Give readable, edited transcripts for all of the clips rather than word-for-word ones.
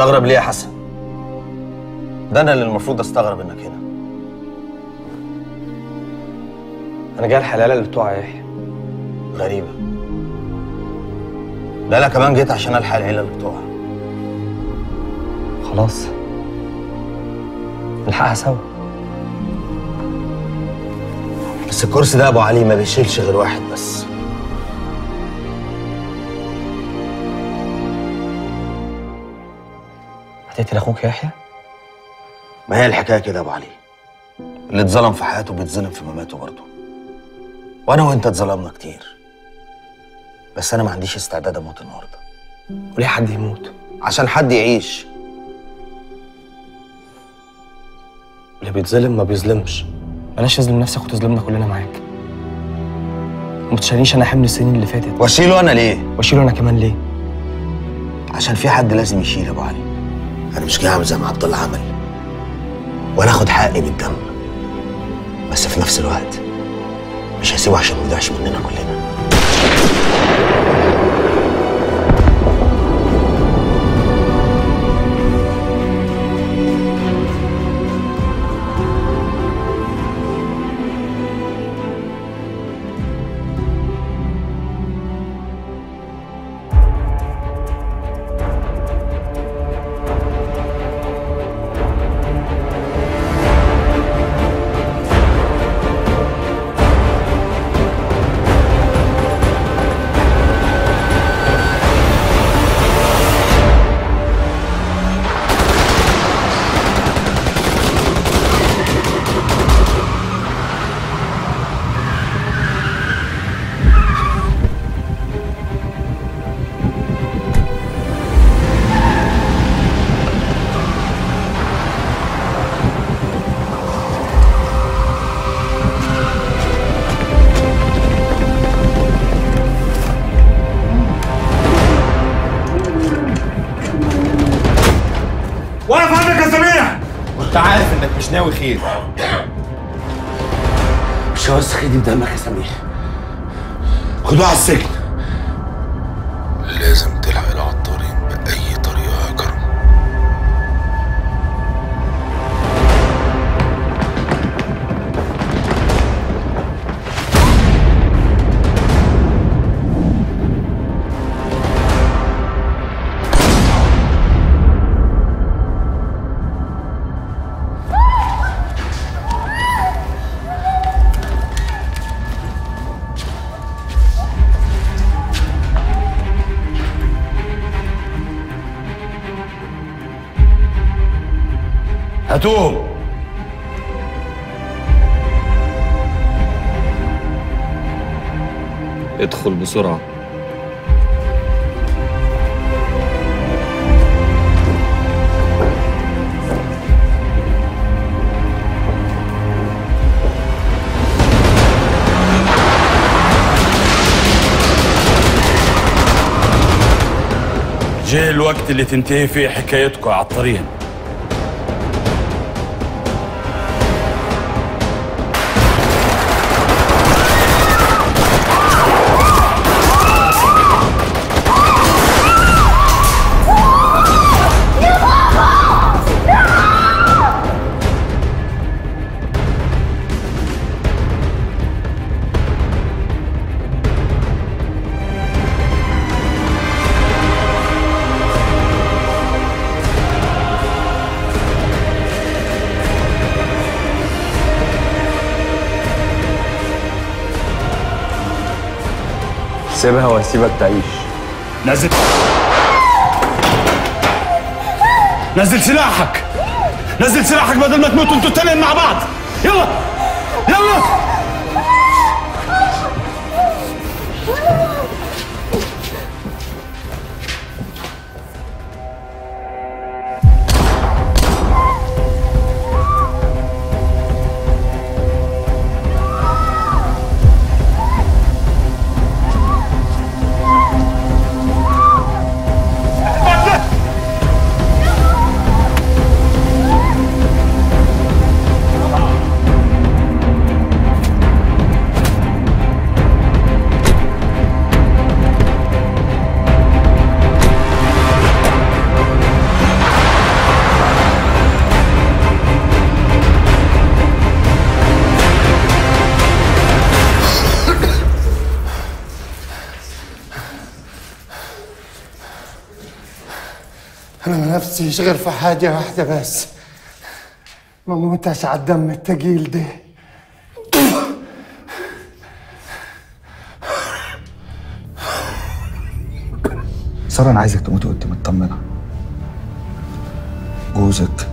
تستغرب ليه يا حسن؟ ده انا اللي المفروض استغرب انك هنا. انا جاي الحلاله اللي بتوع يحيى. غريبه. لا انا كمان جيت عشان الحق العيله اللي بتوعها. خلاص نلحقها سوا. بس الكرسي ده يا ابو علي ما بيشيلش غير واحد بس. هتقتل اخوك يحيى؟ ما هي الحكايه كده يا ابو علي، اللي اتظلم في حياته بيتظلم في مماته برضه. وانا وانت اتظلمنا كتير، بس انا ما عنديش استعداد اموت النهارده. وليه حد يموت؟ عشان حد يعيش. اللي بيتظلم ما بيظلمش. بلاش تظلم نفسك وتظلمنا كلنا معاك. ما تشيلنيش انا حمل السنين اللي فاتت. واشيله انا ليه؟ واشيله انا كمان ليه؟ عشان في حد لازم يشيل يا ابو علي. انا مش جاي اعمل زي ما عبد الله عمل، ولا اخد حقي بالدم، بس في نفس الوقت مش هسيبه عشان ما يضيعش مننا كلنا. ناوي خير، مش عاوز خير قدامك يا سمير. خدوه على السجن. لازم تلحق العطارين بأي طريقة يا كرم. هاتوهم. ادخل بسرعة. جاء الوقت اللي تنتهي فيه حكايتكم على الطريق. سيبها وهسيبك تعيش. نزل نزل سلاحك، نزل سلاحك بدل ما تموتوا انتوا التنين مع بعض. يلا يلا. نفسي غير في حاجة واحدة بس، ما موتش على الدم التقيل ده. سارة أنا عايزك تموت وأنت مطمنة. جوزك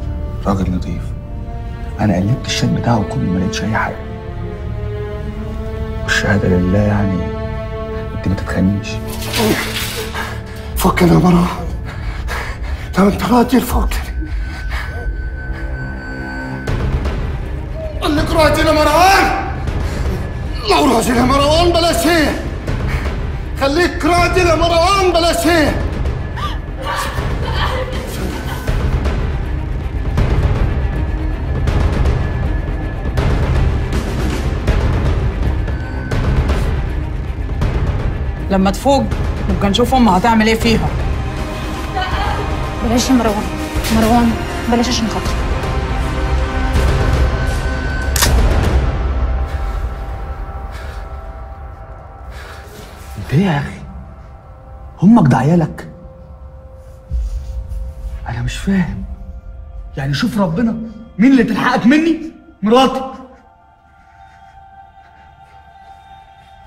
راجل نظيف، أنا قلبت الشات بتاعه وكل ما لقيتش أي حاجة. والشهادة لله، يعني أنت ما تتخانيش. فكني يا مروان، لو أنت راجل فكني. قال لك راجل يا مروان؟ لو راجل يا مروان بلاش هي، خليك راجل يا مروان بلاش هي. لما تفوق نبقى نشوف امها هتعمل ايه فيها. بلاش يا مروان، مروان بلاش عشان خاطري. انت ايه يا اخي؟ امك ده عيالك؟ انا مش فاهم، يعني شوف ربنا مين اللي تلحقك مني؟ مراتك.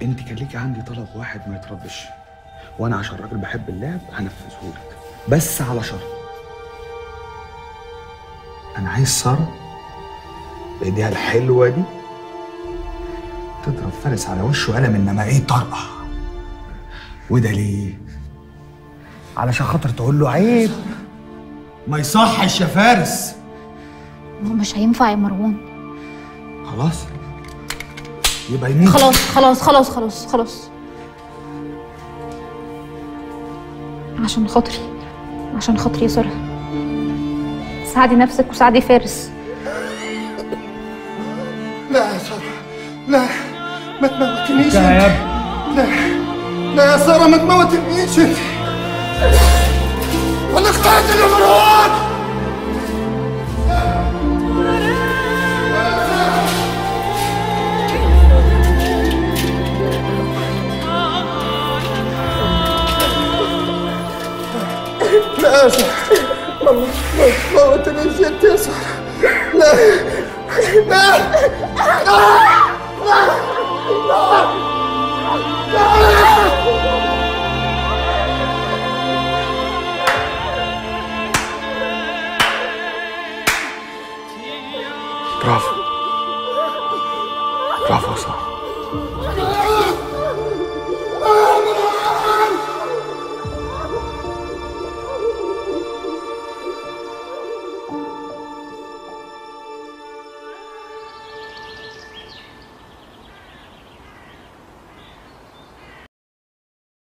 انت كان ليكي عندي طلب واحد ما يتربش، وانا عشان راجل بحب اللعب هنفذهولك، بس على شرط. انا عايز ساره بايديها الحلوه دي تضرب فارس على وشه قلم النماعيه طرقع. وده ليه؟ علشان خاطر تقول له عيب. ما يصحش يا فارس. هو مش هينفع يا مروان. خلاص يبقى يموت. خلاص خلاص خلاص خلاص خلاص، عشان خاطري، عشان خاطري يا ساره، ساعدي نفسك وساعدي فارس. لا يا ساره، لا ما تموتنيش. لا لا يا ساره ما تموتنيش انت، ولا اخترت يا مروان. لا يا سارة، ما موتنيش انت يا سارة، لا لا.